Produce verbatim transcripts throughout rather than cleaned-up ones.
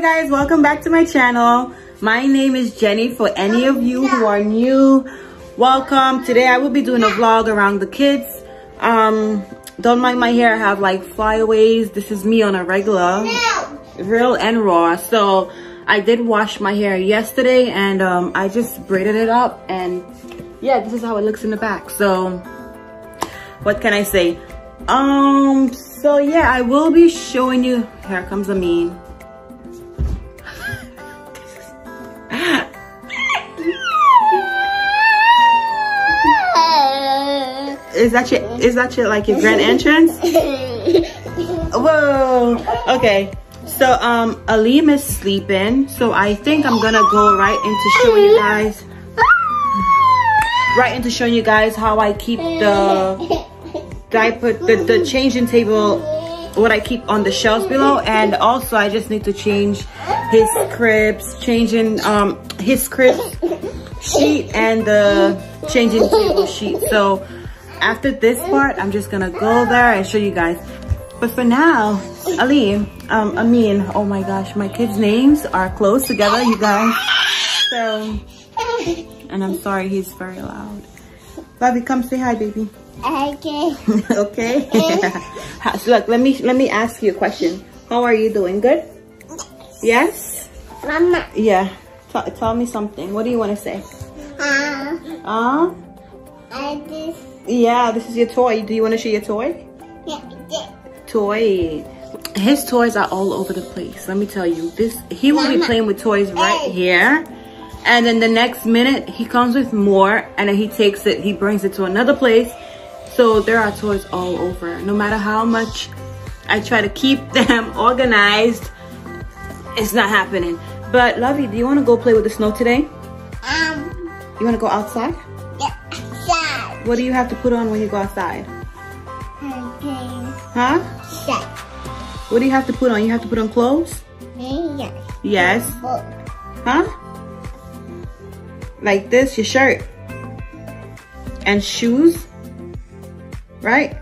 guys, welcome back to my channel. My name is Jenny. For any of you who are new, welcome. Today I will be doing a vlog around the kids. Um don't mind my hair. I have like flyaways. This is me on a regular, real and raw. So I did wash my hair yesterday and um I just braided it up, and yeah, this is how it looks in the back. So what can I say? Um so yeah, I will be showing you. Here comes Amin. Is that your, is that your, like your grand entrance? Whoa. Okay. So, um, Aleem is sleeping. So I think I'm gonna go right into showing you guys, right into showing you guys how I keep the diaper, the, the changing table, what I keep on the shelves below. And also I just need to change his cribs, changing, um, his cribs sheet and the changing table sheet. So, after this part, I'm just gonna go there and show you guys. But for now, Aleem, um, Amin, oh my gosh, my kids' names are close together, you guys. So, and I'm sorry, he's very loud. Bobby, come say hi, baby. Okay. Okay. Look, let me let me ask you a question. How are you doing? Good. Yes. Mama. Yeah. T tell me something. What do you want to say? Ah. Uh, ah. Uh? I just. Yeah, this is your toy. Do you want to show your toy? Yeah, yeah. Toy. His toys are all over the place. Let me tell you, this he will Mama. be playing with toys right hey. here, and then the next minute he comes with more, and then he takes it, he brings it to another place. So there are toys all over. No matter how much I try to keep them organized, it's not happening. But Lovey, do you want to go play with the snow today? Um. You want to go outside? What do you have to put on when you go outside? Okay. Huh? Yes. What do you have to put on? You have to put on clothes? Yes. Yes. Huh? Like this, your shirt. And shoes. Right?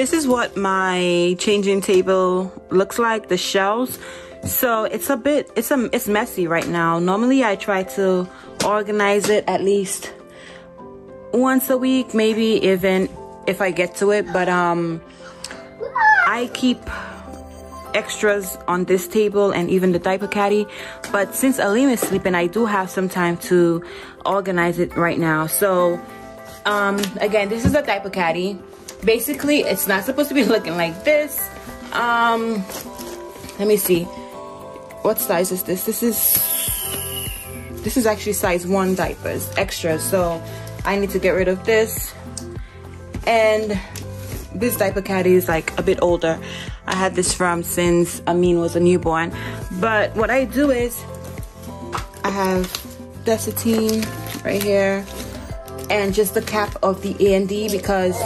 This is what my changing table looks like, the shelves. So it's a bit, it's a, it's messy right now. Normally I try to organize it at least once a week, maybe even if I get to it. But um, I keep extras on this table and even the diaper caddy. But since Aleem is sleeping, I do have some time to organize it right now. So um, again, this is a diaper caddy. Basically, it's not supposed to be looking like this. Um, let me see. What size is this? This is this is actually size one diapers, extra. So I need to get rid of this. And this diaper caddy is like a bit older. I had this from since Amin was a newborn. But what I do is I have Desitin right here, and just the cap of the A and D, because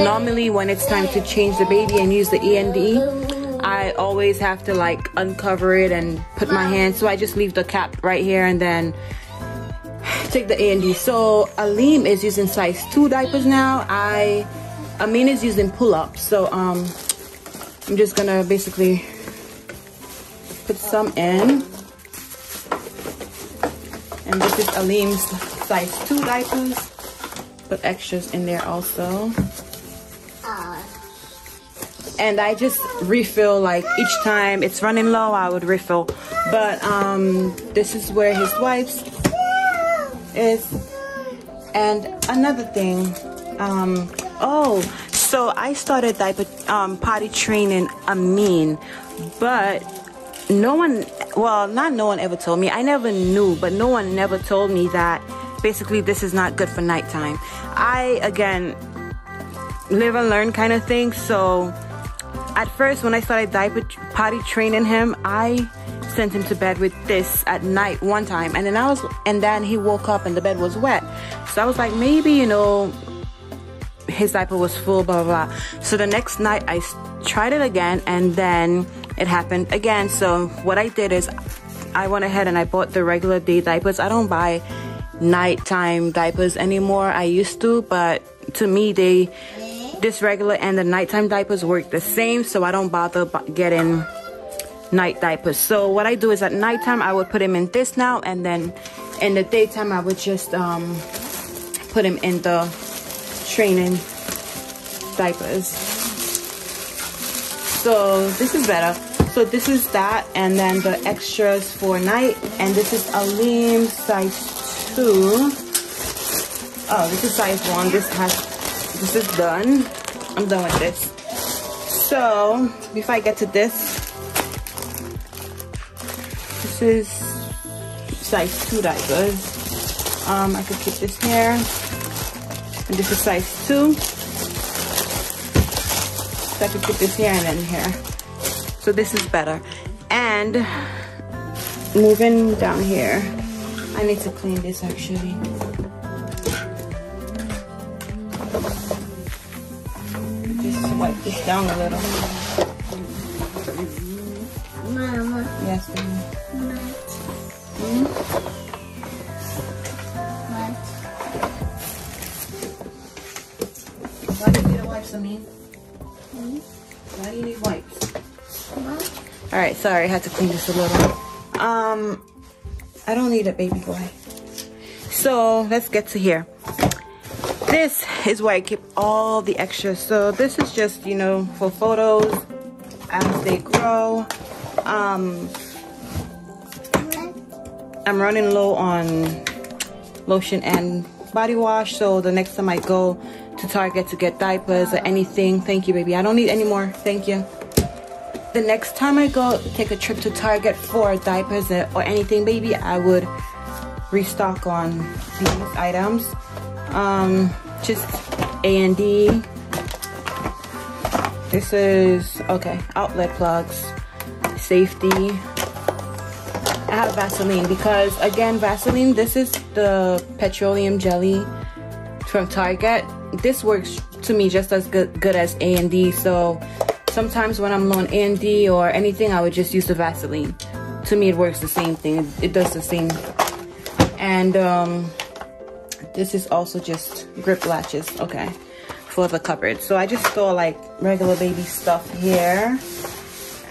normally when it's time to change the baby and use the A and D, I always have to like uncover it and put my hand. So I just leave the cap right here and then take the A and D. So Aleem is using size two diapers now. I, Amin is using pull-ups. So um, I'm just gonna basically put some in. And this is Aleem's size two diapers. Put extras in there also. And I just refill, like each time it's running low, I would refill. But um, this is where his wipes is. And another thing, um, oh, so I started diaper um, potty training Amin, but no one, well, not no one ever told me. I never knew, but no one never told me that basically this is not good for nighttime. I, again, live and learn kind of thing. So at first, when I started diaper potty training him, I sent him to bed with this at night one time, and then I was, and then he woke up and the bed was wet. So I was like, maybe, you know, his diaper was full, blah, blah, blah. So the next night I tried it again, and then it happened again. So what I did is I went ahead and I bought the regular day diapers. I don't buy nighttime diapers anymore. I used to, but to me, they, this regular and the nighttime diapers work the same, so I don't bother getting night diapers. So what I do is at nighttime I would put him in this now, and then in the daytime I would just um put him in the training diapers. So this is better. So this is that, and then the extras for night, and this is Aleem size two. Oh, this is size one. This has, this is done. I'm done with this. So before I get to this, this is size two diapers. Um, I could keep this here. And this is size two. So I could keep this here and then here. So this is better. And moving down here, I need to clean this actually. Just wipe this down a little. Mama. Yes, baby. What? Hmm? What? Why do you need a wipe, Sammy? Hmm? Why do you need wipes? What? All right, sorry, I had to clean this a little. Um, I don't need a baby boy. So let's get to here. This is where I keep all the extras. So this is just, you know, for photos as they grow. Um, I'm running low on lotion and body wash, so the next time I go to Target to get diapers or anything, thank you, baby, I don't need any more, thank you. The next time I go take a trip to Target for diapers or anything, baby, I would restock on these items. Um, just A and D. This is, okay, outlet plugs. Safety. I have Vaseline because, again, Vaseline, this is the petroleum jelly from Target. This works to me just as good, good as A and D. So sometimes when I'm on A and D or anything, I would just use the Vaseline. To me, it works the same thing. It, it does the same. And um, this is also just grip latches, okay, for the cupboard. So I just store like regular baby stuff here.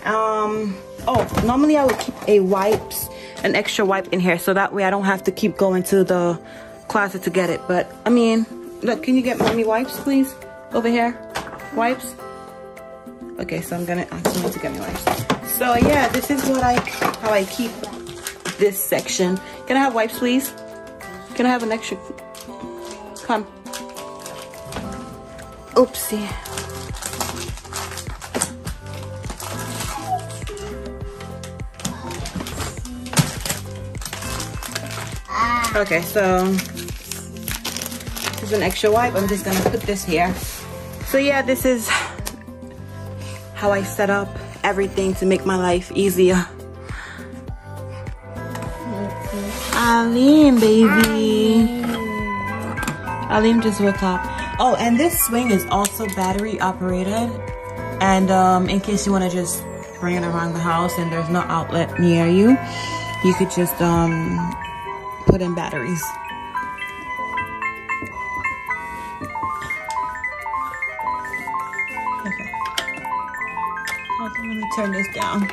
Um, oh, normally I would keep a wipes, an extra wipe in here, so that way I don't have to keep going to the closet to get it. But I mean, look, can you get mommy wipes, please? Over here, wipes. Okay, so I'm gonna ask you to get me wipes. So yeah, this is what I, how I keep this section. Can I have wipes, please? Can I have an extra? Come. Oopsie. Okay, so there's an extra wipe. I'm just gonna put this here. So yeah, this is how I set up everything to make my life easier. Alim, baby. Alim just woke up. Oh, and this swing is also battery operated. And um, in case you wanna just bring it around the house and there's no outlet near you, you could just um. put in batteries. Okay. I'm gonna turn this down.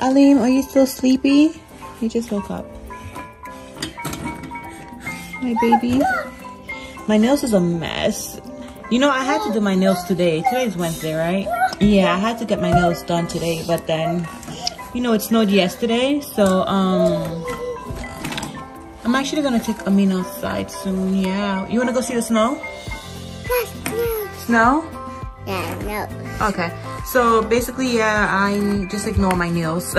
Alim, are you still sleepy? You just woke up. My baby. My nails is a mess. You know, I had to do my nails today. Today's Wednesday, right? Yeah, I had to get my nails done today, but then, you know, it snowed yesterday, so um I'm actually gonna take Amin outside soon. Yeah, you wanna go see the snow? Snow? Yeah, no. Okay, so basically, yeah, I just ignore my nails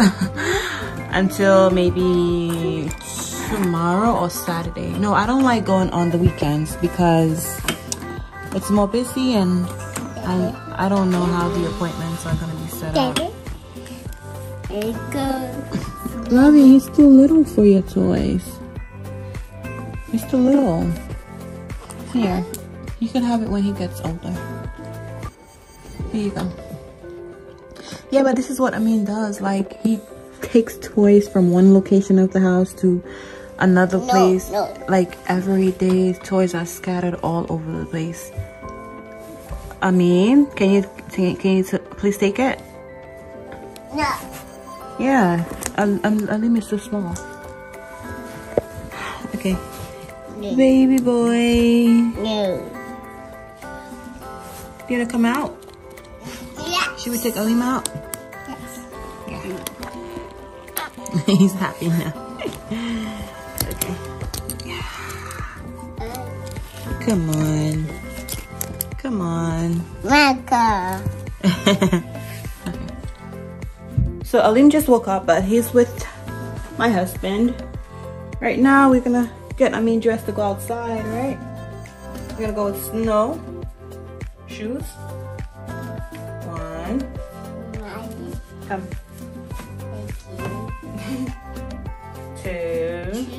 until maybe tomorrow or Saturday. No, I don't like going on the weekends because it's more busy and I I don't know how the appointments are gonna be set up. There you go. Robbie, he's too little for your toys. He's too little. Here, you can have it when he gets older. Here you go. Yeah, but this is what Amin does. Like, he takes toys from one location of the house to another place. No, no. Like, every day, toys are scattered all over the place. Amin, can you can you please take it? No. Yeah, Aleem is so small. Okay. No. Baby boy. No. You gonna come out? Yes. Should we take Aleem out? Yes. Yeah. He's happy now. Okay. Yeah. Come on. Come on. Michael. So Aleem just woke up, but he's with my husband. Right now we're gonna get Amin dressed to go outside, right? We're gonna go with snow, shoes, one, come, two,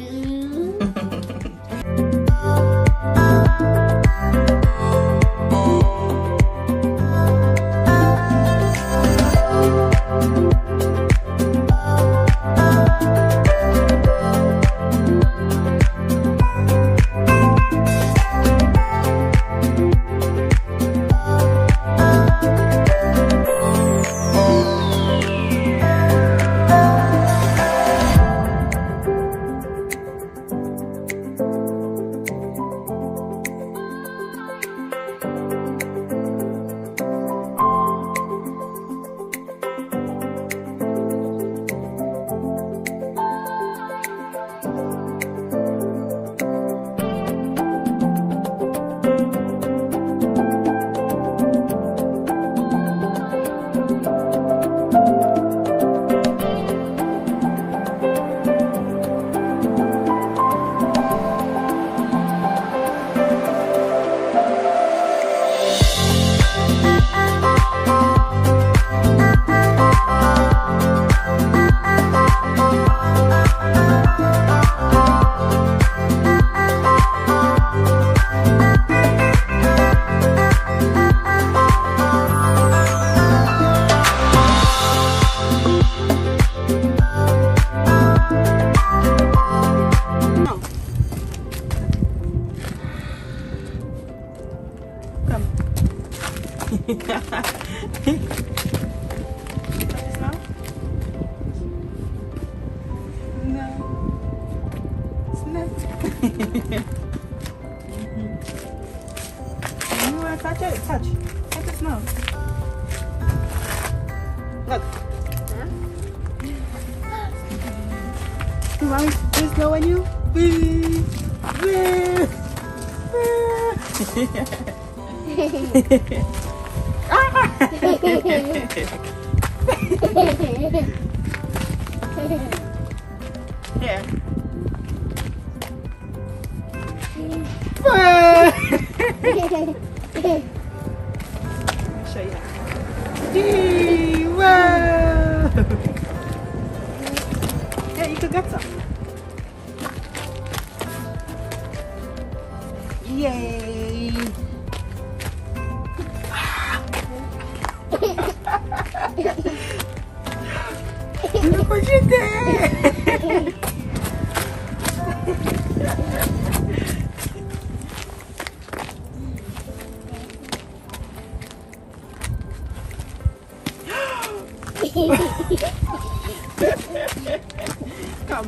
Come.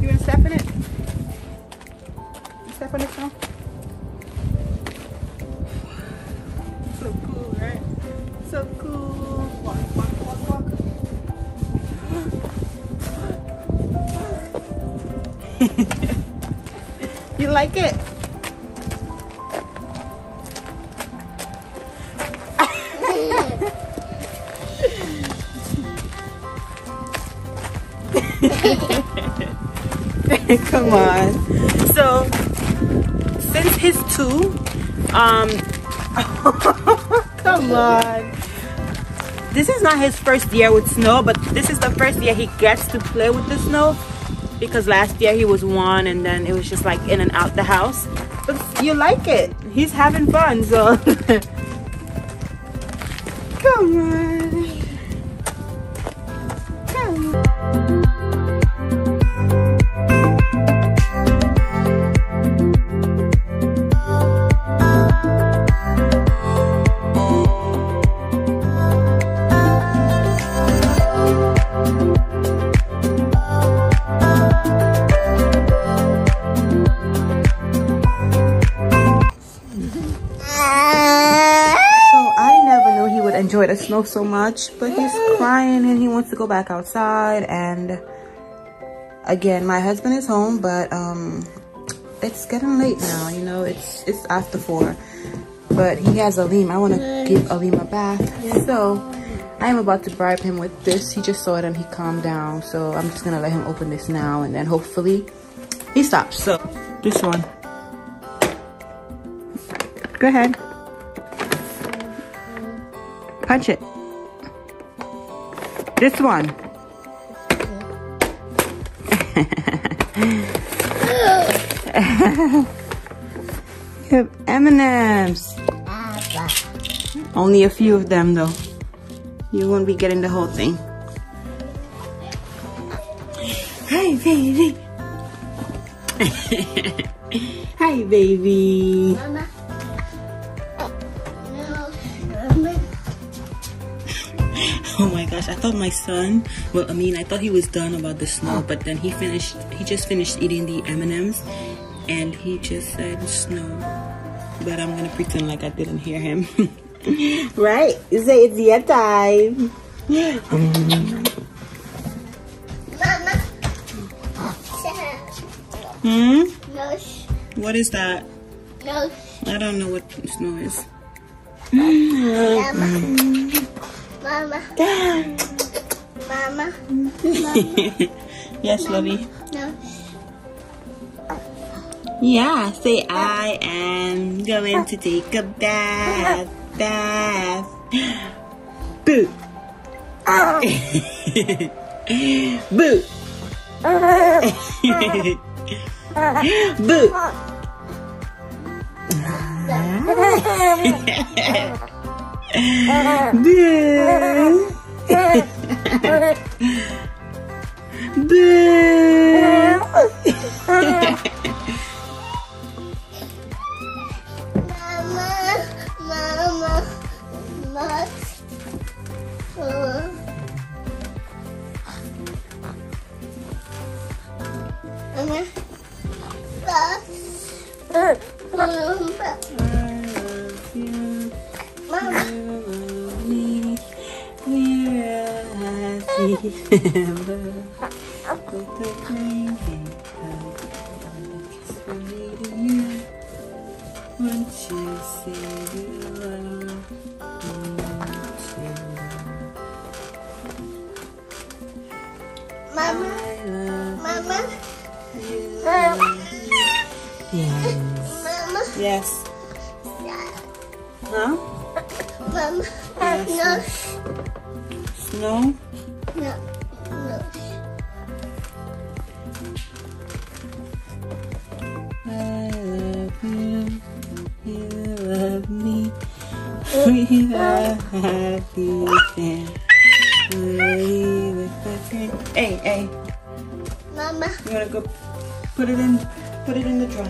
You gonna step in it? You step on it now? So cool, right? So cool. Walk, walk, walk, walk. You like it? Come on. So since his two, um come on. This is not his first year with snow, but this is the first year he gets to play with the snow, because last year he was one and then it was just like in and out the house. But you like it. He's having fun, so come on. Come on. Enjoy the snow so much, but he's crying and he wants to go back outside. And again, my husband is home, but um it's getting late now, you know, it's it's after four, but he has Aleem. I want to give Aleem a bath, so I am about to bribe him with this. He just saw it and he calmed down, so I'm just gonna let him open this now and then hopefully he stops. So this one, go ahead. Punch it. This one. You have M and Ms. Only a few of them though. You won't be getting the whole thing. Hi, baby. Hi, baby. Mama. Oh my gosh, I thought my son, well, I mean, I thought he was done about the snow, but then he finished, he just finished eating the M and Ms and he just said snow, but I'm gonna pretend like I didn't hear him. Right, you say it's your time. Mama. Hmm? What is that? I don't know what snow is. Mama. Mama. Mama. Mama. Yes, lovey. No. Yeah, say I am going to take a bath. Bath. Boo. Oh. Boo. Boo. Boo. Boo. Boo. Mama, mama, mama. Mama, mama, yes, mama, yes, huh? Mama, yes. Snow, no, no, I love you, you love me, we are happy and hey, hey. Mama. You wanna go put it in put it in the drawer.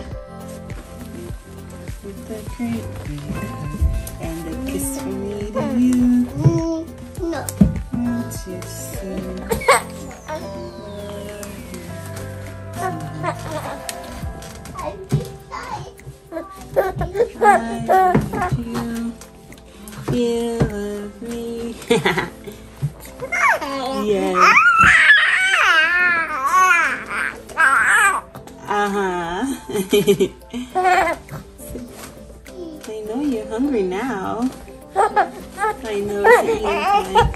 With the cream and a kiss for me to you. No. Won't you see? I you. You love me. Yeah. Uh-huh. I know you're hungry now. I know it's eating time.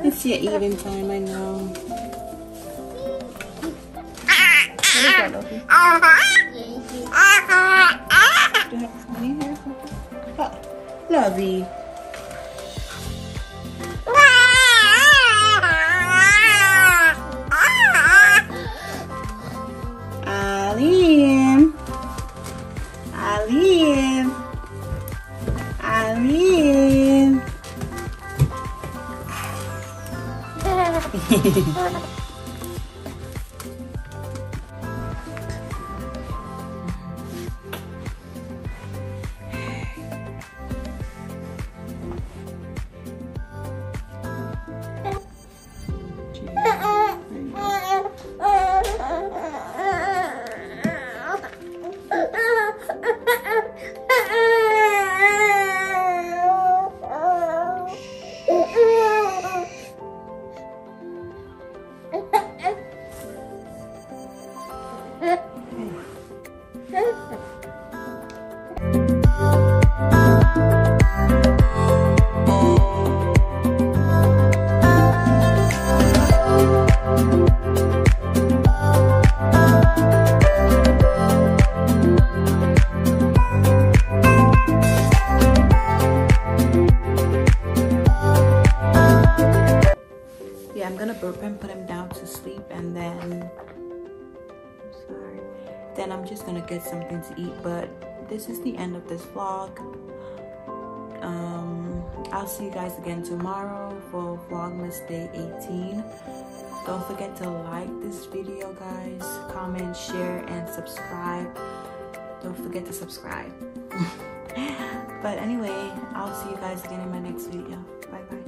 It's your eating time, I know. Do you have somebody here? Oh, lovey. Aleem, Aleem, Aleem. Get something to eat, but this is the end of this vlog. um I'll see you guys again tomorrow for vlogmas day eighteen. Don't forget to like this video, guys. Comment, share, and subscribe. Don't forget to subscribe. But anyway, I'll see you guys again in my next video. Bye bye.